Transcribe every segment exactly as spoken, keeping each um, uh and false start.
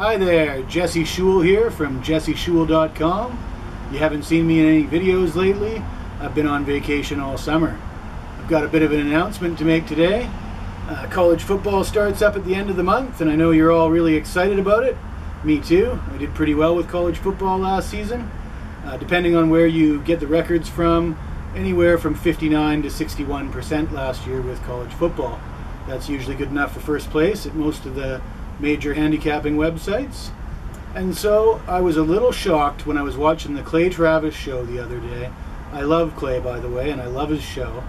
Hi there, Jesse Schule here from jesse schule dot com. You haven't seen me in any videos lately. I've been on vacation all summer. I've got a bit of an announcement to make today. Uh, college football starts up at the end of the month, and I know you're all really excited about it. Me too. I did pretty well with college football last season. Uh, depending on where you get the records from, anywhere from fifty-nine to sixty-one percent last year with college football. That's usually good enough for first place at most of the major handicapping websites. And so I was a little shocked when I was watching the Clay Travis show the other day. I love Clay, by the way, and I love his show.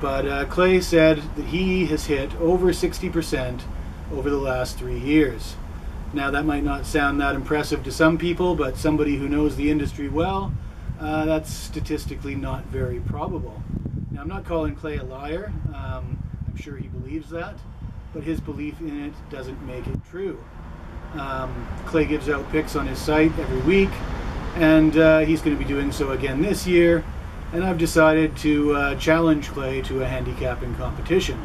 But uh, Clay said that he has hit over sixty percent over the last three years. Now, that might not sound that impressive to some people, but somebody who knows the industry well, uh, that's statistically not very probable. Now, I'm not calling Clay a liar. Um, I'm sure he believes that, but his belief in it doesn't make it true. Um, Clay gives out picks on his site every week, and uh, he's going to be doing so again this year, and I've decided to uh, challenge Clay to a handicapping competition.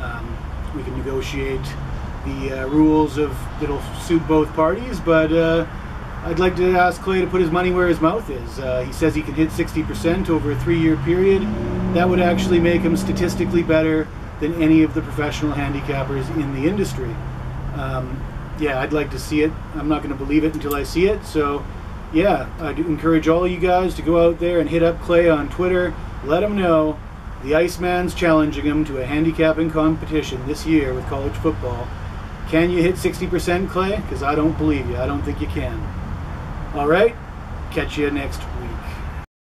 Um, we can negotiate the uh, rules of that'll suit both parties, but uh, I'd like to ask Clay to put his money where his mouth is. Uh, he says he can hit sixty percent over a three-year period. That would actually make him statistically better than any of the professional handicappers in the industry. Um, yeah, I'd like to see it. I'm not going to believe it until I see it. So yeah, I'd encourage all you guys to go out there and hit up Clay on Twitter. Let him know the Iceman's challenging him to a handicapping competition this year with college football. Can you hit sixty percent, Clay? Because I don't believe you. I don't think you can. All right, catch you next week.